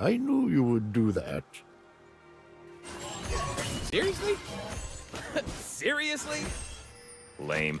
I knew you would do that. Seriously? Seriously? Lame.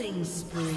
Killing spree.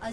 A